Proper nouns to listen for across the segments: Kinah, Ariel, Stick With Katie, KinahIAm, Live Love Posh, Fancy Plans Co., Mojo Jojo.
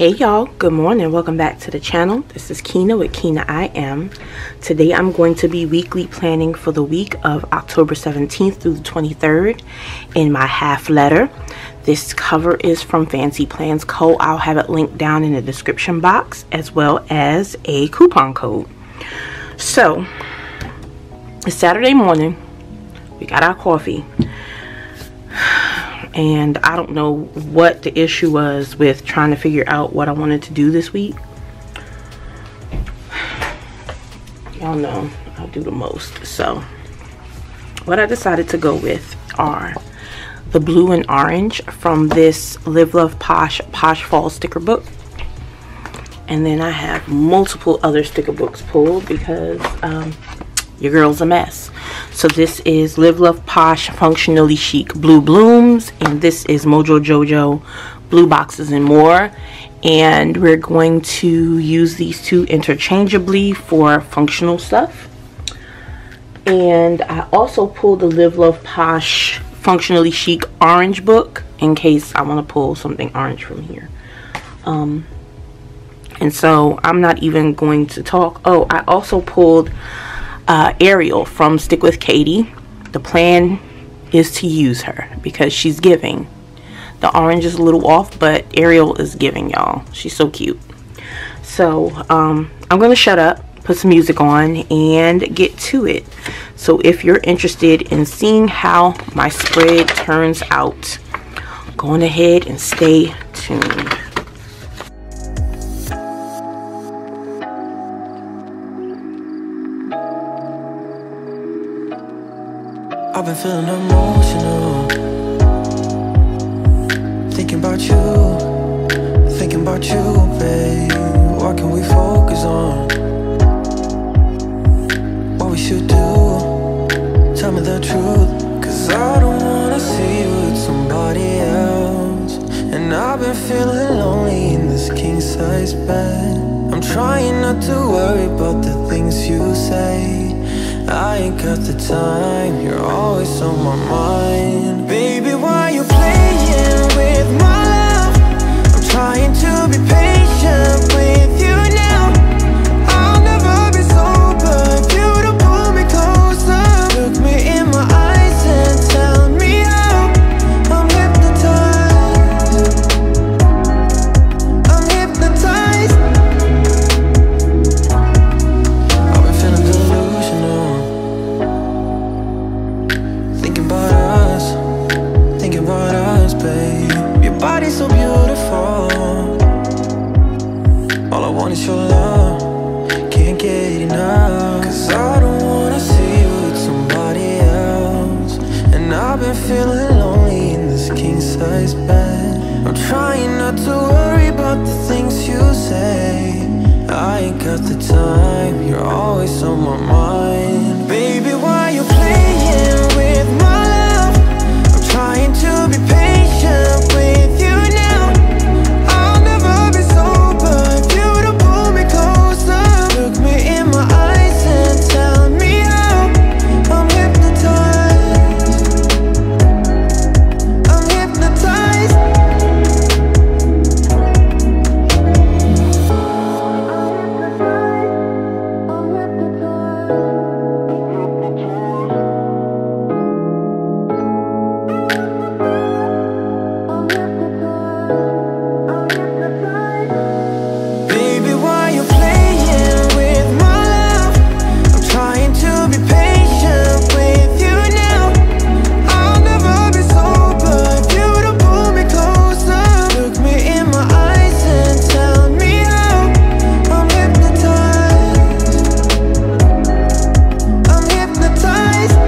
Hey y'all, good morning. Welcome back to the channel. This is Kinah with KinahIAm. Today I'm going to be weekly planning for the week of October 17th through the 23rd in my half letter. This cover is from Fancy Plans Co. I'll have it linked down in the description box as well as a coupon code. So, it's Saturday morning. We got our coffee. And I don't know what the issue was with trying to figure out what I wanted to do this week. Y'all know I'll do the most. So what I decided to go with are the blue and orange from this Live Love Posh Fall sticker book. And then I have multiple other sticker books pulled because your girl's a mess. So this is Live Love Posh Functionally Chic Blue Blooms, and this is Mojo Jojo Blue Boxes and More, and we're going to use these two interchangeably for functional stuff. And I also pulled the Live Love Posh Functionally Chic Orange book in case I want to pull something orange from here. And so I'm not even going to talk. Oh, I also pulled Ariel from Stick With Katie. The plan is to use her because she's giving. The orange is a little off, but Ariel is giving, y'all. She's so cute. So I'm gonna shut up, put some music on, and get to it. So if you're interested in seeing how my spread turns out, go on ahead and stay tuned. I've been feeling emotional, thinking about you, babe. What can we focus on? What we should do? Tell me the truth, cause I don't wanna see you with somebody else. And I've been feeling lonely in this king size bed. I'm trying not to worry about the things you say. I ain't got the time, you're always on my mind. Baby, why you playing with my love? I'm trying to be patient with you now. I'll never be sober if you don't pull me closer. Look me in my eyes and tell me how. I'm hypnotized, I'm hypnotized. I've been feeling delusional, thinking about us, babe. Your body's so beautiful, all I want is your love, can't get enough. Cause I don't wanna see you with somebody else. And I've been feeling lonely in this king-size bed. I'm trying not to worry about the things you say. I ain't got the time, you're always on my mind. Baby, why you playing with my love? I'm trying to be patient with you now. I'll never be sober if you don't pull me closer. Look me in my eyes and tell me how. I'm hypnotized, I'm hypnotized. Baby, why you playing with my love? I'm trying to be patient with you now. I'll never be sober if you don't pull me closer. Look me in my eyes and tell me how. I'm hypnotized, I'm hypnotized.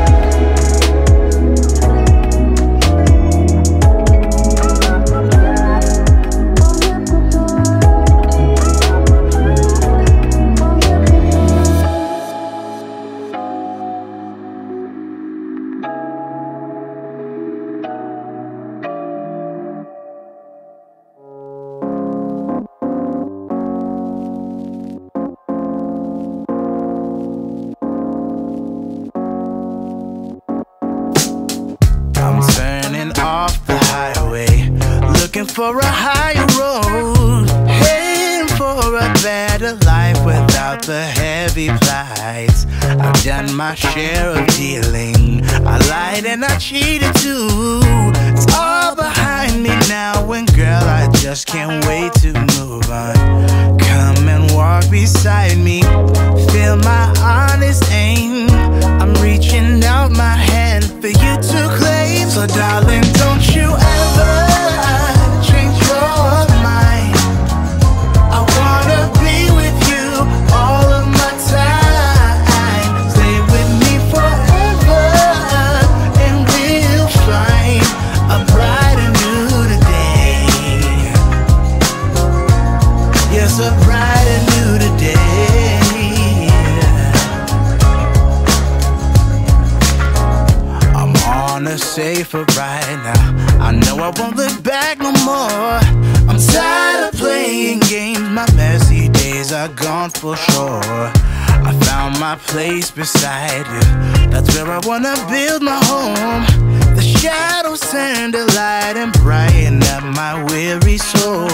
I'm turning off the highway, looking for a higher road. Hey. better life without the heavy plights. I've done my share of dealing. I lied and I cheated too. It's all behind me now, and girl, I just can't wait to move on. Come and walk beside me, feel my honest aim. I'm reaching out my hand for you to claim. So darling, don't you ever change your mind. I wanna be with you all of my time. Stay with me forever and we'll find a brighter new today. Yes, a brighter new today. I'm on a safer ride now. I know I won't look back no more. I'm tired of playing games. My messy days are gone for sure. I found my place beside you. That's where I wanna build my home. The shadows turn to light and brighten up my weary soul.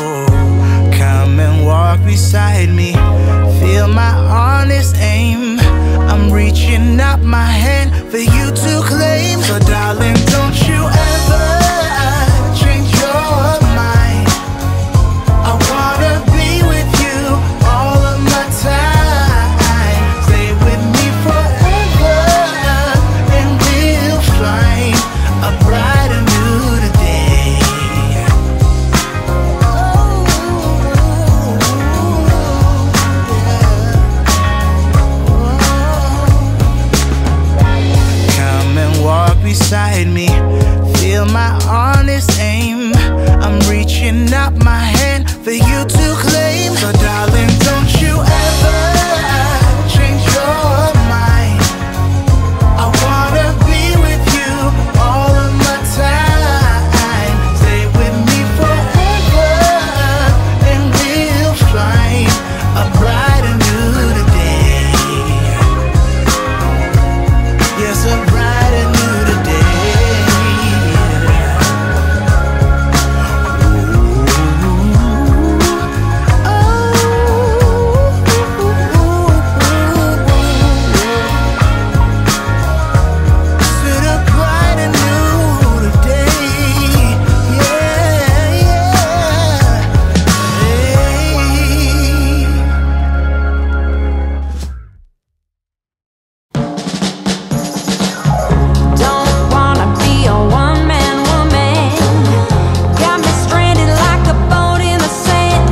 Come and walk beside me, feel my honest aim. I'm reaching out my hand for you to claim. So darling, don't you ever change your mind. I wanna be with you all of my time. Stay with me forever and we'll find a brighter new day. Come and walk beside me, feel my honest aim. I'm reaching out my hand for you to claim. So darling, don't you ever change your mind. I wanna be with you all of my time. Stay with me forever and we'll find a brighter new day. Yes, a brighter new day. To the bright and new day. Yeah, yeah. Hey. Don't wanna be a one-man woman. Got me stranded like a boat in the sand.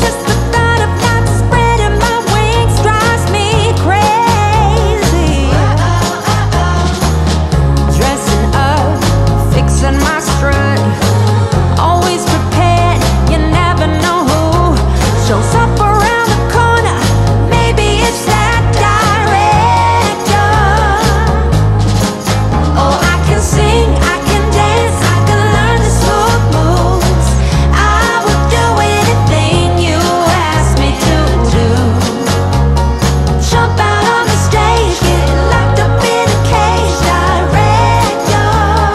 Just the thought of not spreading my wings drives me crazy. Dressing up, fixing my strut, always prepared, you never know who shows up around the corner. Maybe it's that director. Oh, I can sing, I can dance, I can learn the smooth moves. I would do anything you ask me to do. Jump out on the stage, get locked up in a cage, director. Glitter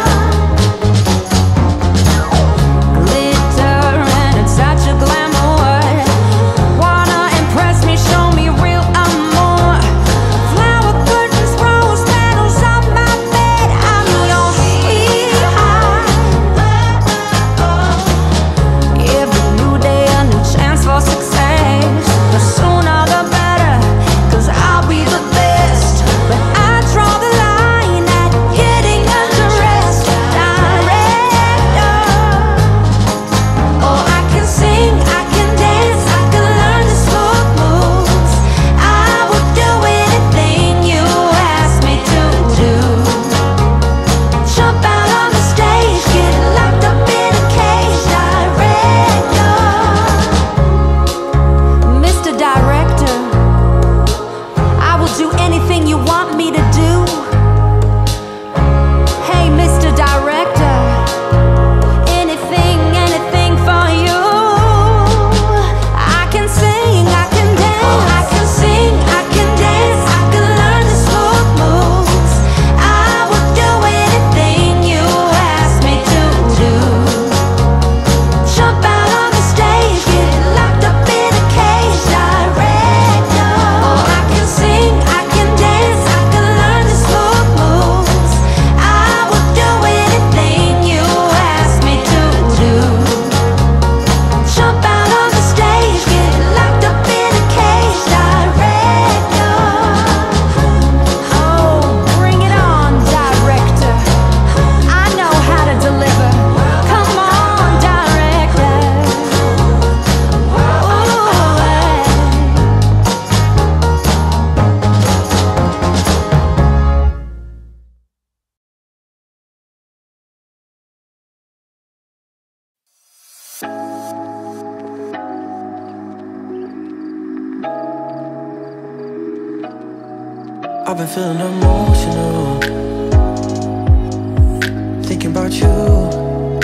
and it's such a glamour. Wanna impress me, show me real amour. Flower curtains, rose petals on my bed. I'm your sweetheart. Every new day a new chance for success. The sooner the better, 'cause I'll be the best. But I draw the line at getting undressed, director. Oh, I can sing, I can dance, I can learn the smooth moves. I would do anything you ask me to do. Jump out on the stage, get locked up in a cage, director. Mr. Director, I will do anything you want me to do. Hey, Mr. Director, anything, anything for you. I can sing, I can dance. I can sing, I can dance, I can learn the smooth moves. I will do anything you ask me to do. Jump out on the stage, get locked up in a cage. I've been feeling emotional, thinking about you,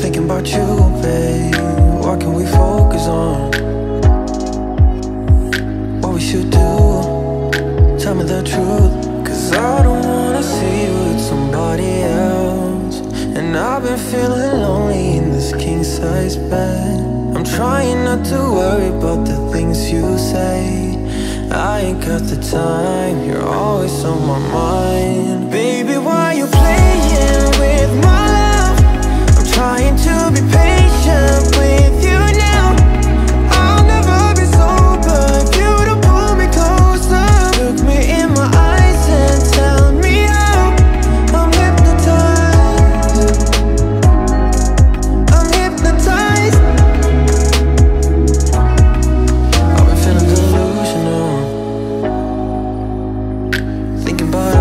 thinking about you, babe. What can we focus on? What we should do? Tell me the truth, cause I don't wanna see you with somebody else. And I've been feeling lonely in this king-size bed. I'm trying not to worry about the things you say. I ain't got the time, you're always on my mind. Baby, why you playing with my love? I'm trying to be patient with you now. I'll never be sober if you don't pull me closer. Look me in my eyes and tell me how. I'm hypnotized, I'm hypnotized. I've been feeling delusional, thinking about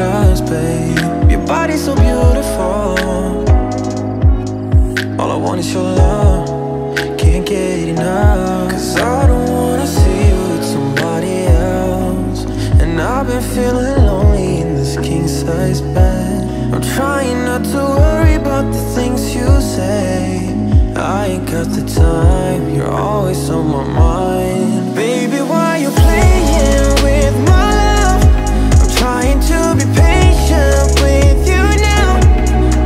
us, babe. Your body's so beautiful, all I want is your love, can't get enough. Cause I don't wanna see you with somebody else. And I've been feeling lonely in this king-size bed. I'm trying not to worry about the things you say. I ain't got the time, you're always on my mind. Baby, why you playing with my love? I'm trying to be patient with you now.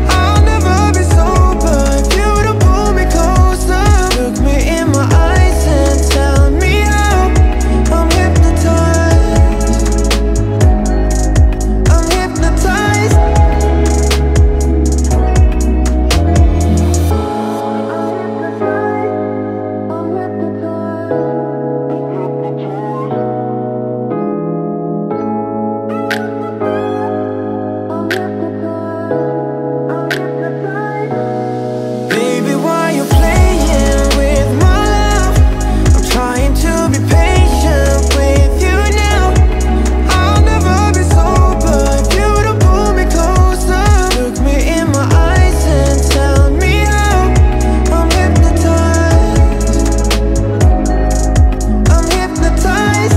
I'll never be sober if you don't pull me closer. Look me in my eyes and tell me how. I'm hypnotized, I'm hypnotized. Baby, why you playing with my love? I'm trying to be patient with you now. I'll never be sober if you don't pull me closer. Look me in my eyes and tell me how. I'm hypnotized, I'm hypnotized. I'm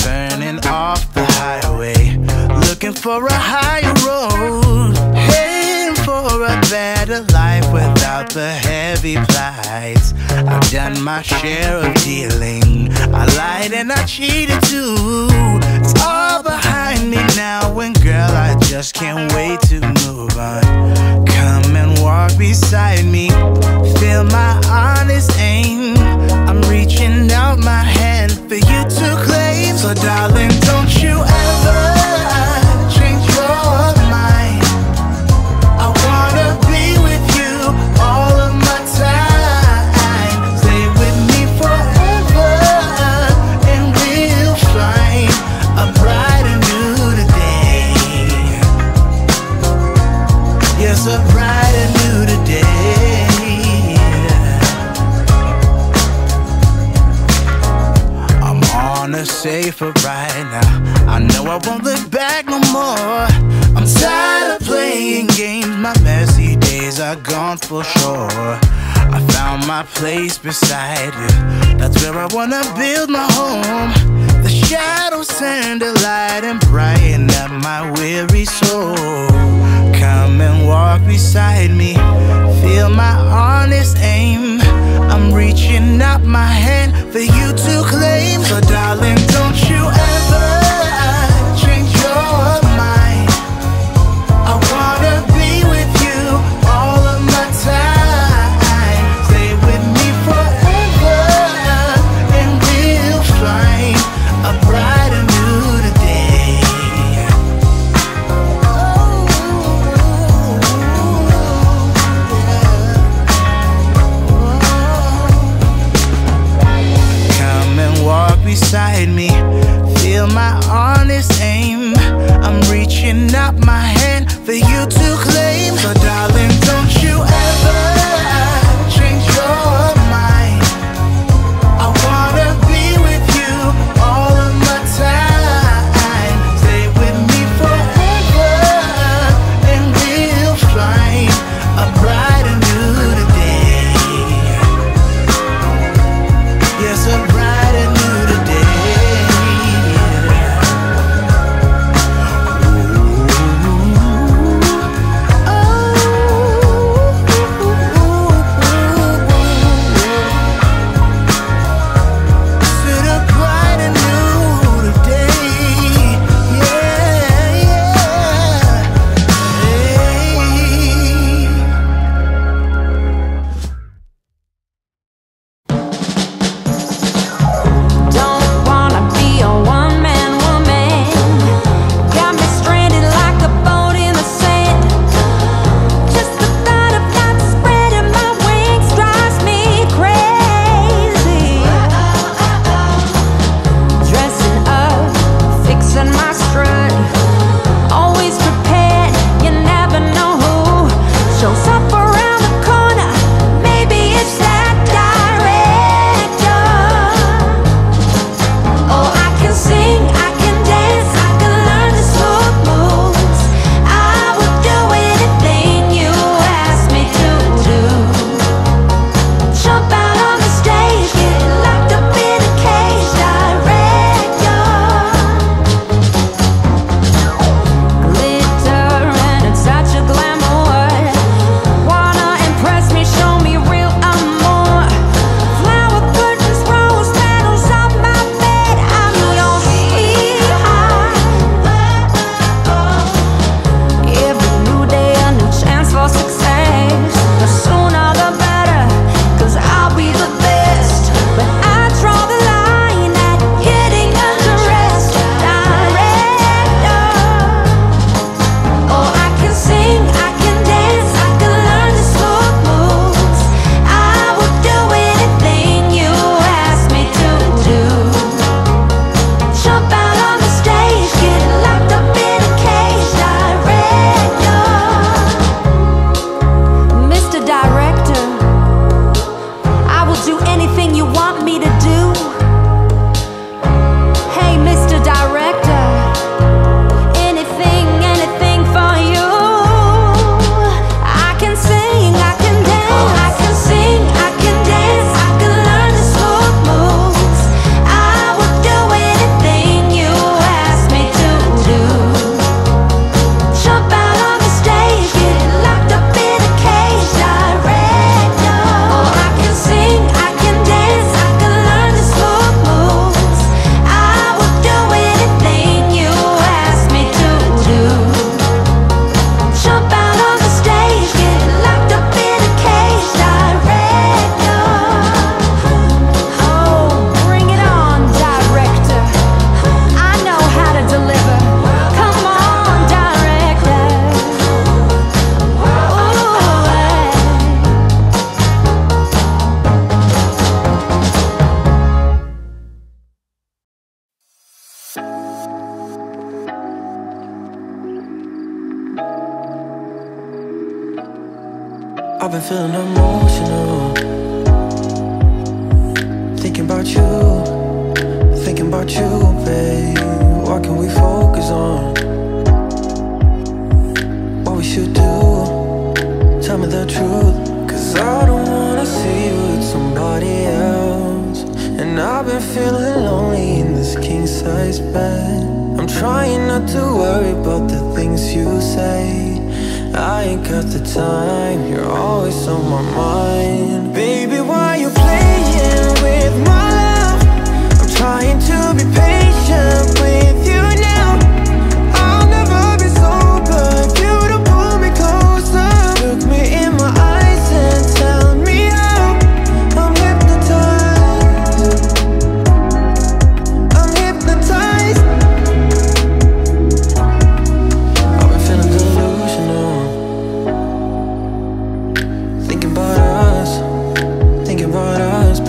turning off the highway, looking for a higher road, heading for a better life without the heavy plights. I've done my share of dealing, I lied and I cheated too. It's all behind me now, and girl, I just can't wait to move on. Come and walk beside me, feel my honest aim. I'm reaching out my hand for you to claim. So darling, don't you ever change your mind. I wanna be with you all of my time. Stay with me forever and we'll find a brighter new day. Yes, a brighter new day. Safer right now, I know I won't look back no more. I'm tired of playing games, my messy days are gone for sure. I found my place beside you, that's where I wanna build my home. The shadows turn to light and brighten up my weary soul. Come and walk beside me, feel my honest aim. I'm reaching out my hand for you to claim. So darling, don't you ever change your mind. I wanna be with you all of my time. Stay with me forever and we'll find a brighter new day. honest aim. I'm reaching out my hand for you to claim. So darling, don't you ever change your mind. I wanna be with you all of my time. Stay with me forever and we'll find a brighter new day. Yes, a brighter new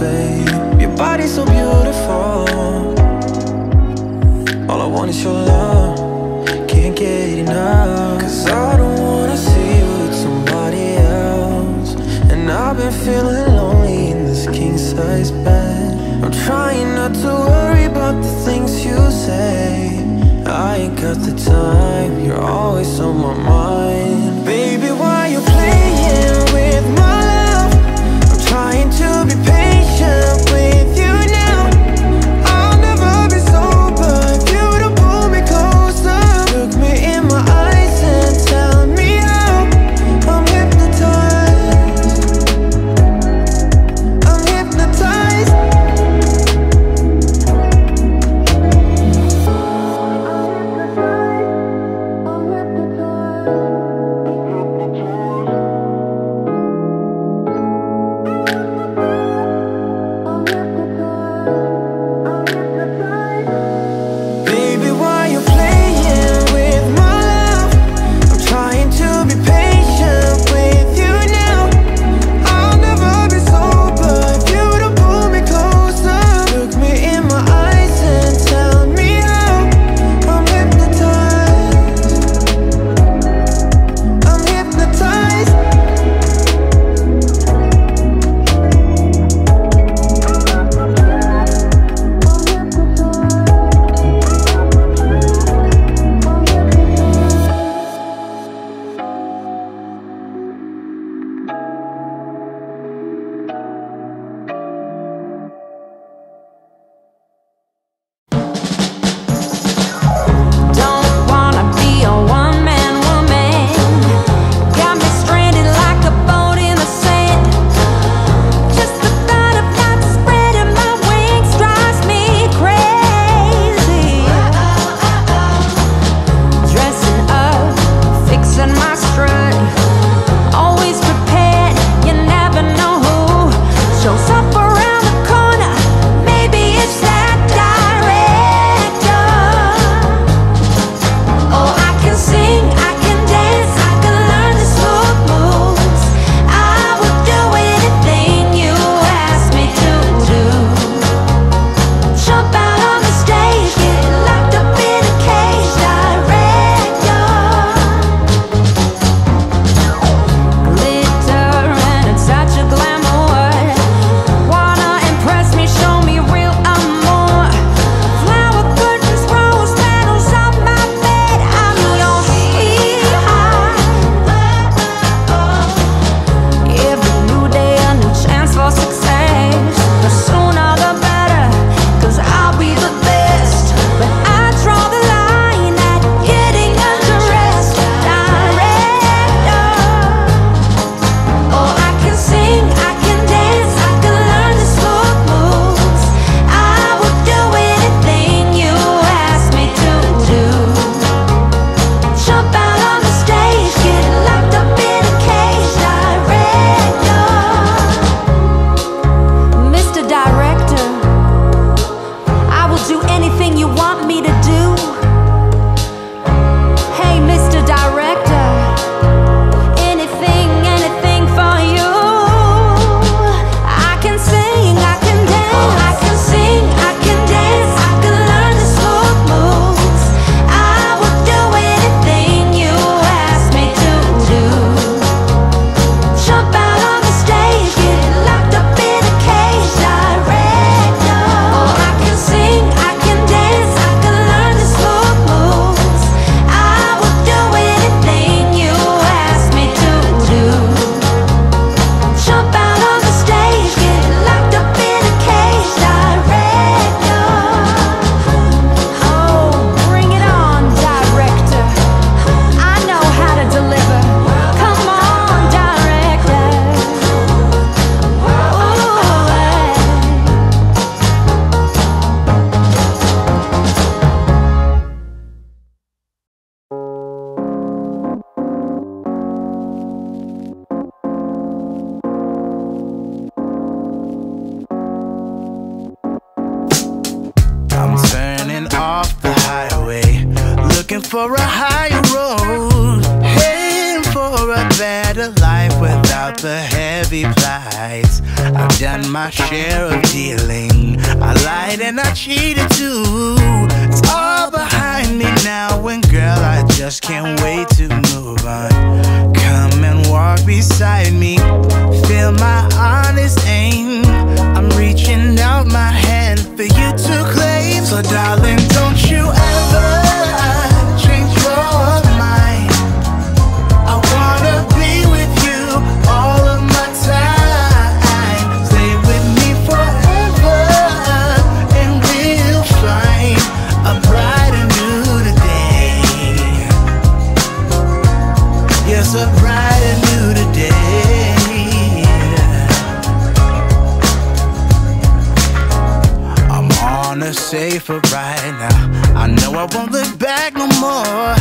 babe, your body's so beautiful. so long, can't get enough. Cause I don't wanna see you with somebody else, and I've been feeling lonely in this king-size bed. I'm trying not to worry about the things you say, I ain't got the time, you're always on my mind. Baby, why you playing with my love? I'm trying to be patient with you now. I'll never be sober if you don't pull me closer. Look me in my eyes and tell me how. I'm hypnotized, I'm hypnotized. For a higher road, heading for a better life. without the heavy price. I've done my share of dealing. I lied and I cheated too. It's all behind me now, and girl, I just can't wait to move on. Come and walk beside me, feel my honest aim. I'm reaching out my hand for you to claim. So darling, don't you ever change your mind. I wanna be with you all of my time. Stay with me forever and we'll find a brighter new today. Yes, a brighter new today. Safer right now. I know I won't look back no more.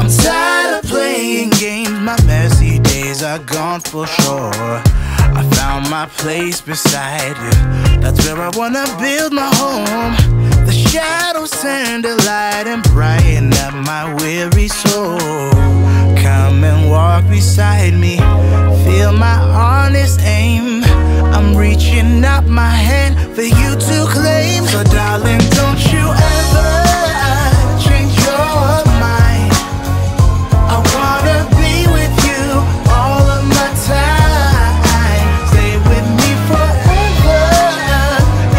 I'm tired of playing games. My messy days are gone for sure. I found my place beside you. That's where I wanna build my home. The shadows turn to light and brighten up my weary soul. Come and walk beside me, feel my honest aim. I'm reaching out my hand for you to claim. So darling, don't you ever change your mind. I wanna be with you all of my time. Stay with me forever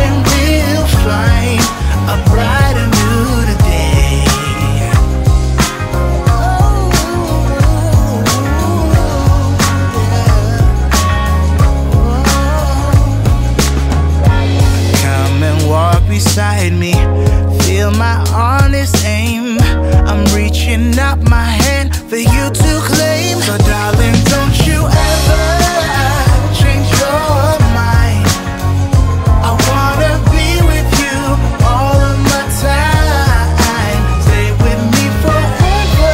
and we'll find a brighter new today. Beside me, feel my honest aim. I'm reaching out my hand for you to claim. So darling, don't you ever change your mind. I wanna be with you all of my time. Stay with me forever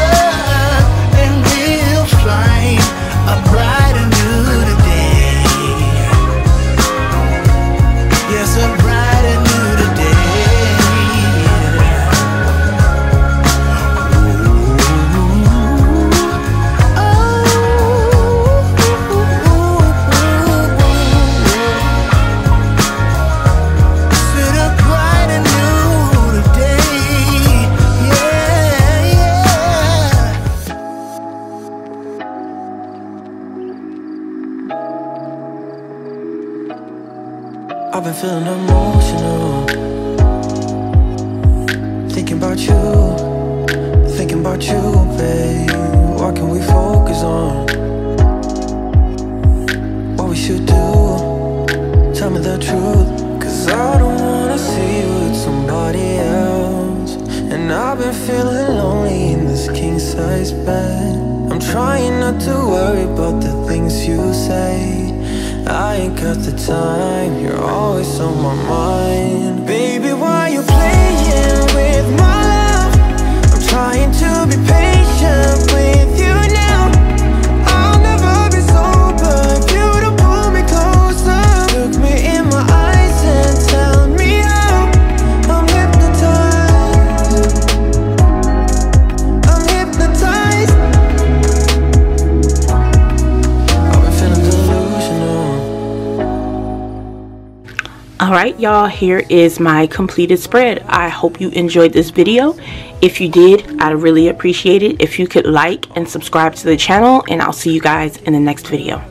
and we'll find a brighter new today. Yes, a brighter new. I've been feeling emotional, thinking about you, thinking about you, babe. What can we focus on? What we should do? Tell me the truth, cause I don't wanna see you with somebody else. And I've been feeling lonely in this king-size bed. I'm trying not to worry about the things you say. I ain't got the time, you're always on my mind. Baby, why you playing with my love? I'm trying to be patient with you now. I'll never be sober if you don't pull me closer. Look me in my eyes and tell me how. I'm hypnotized, I'm hypnotized. I've been feeling delusional. All right, y'all, here is my completed spread. I hope you enjoyed this video. If you did, I'd really appreciate it if you could like and subscribe to the channel, and I'll see you guys in the next video.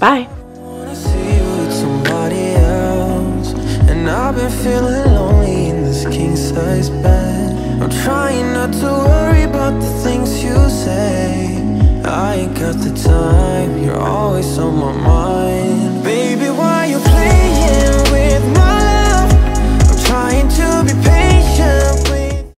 Bye. I've been feeling lonely in this king-size bed. I'm trying not to worry about the things you say. I ain't got the time, you're always on my mind.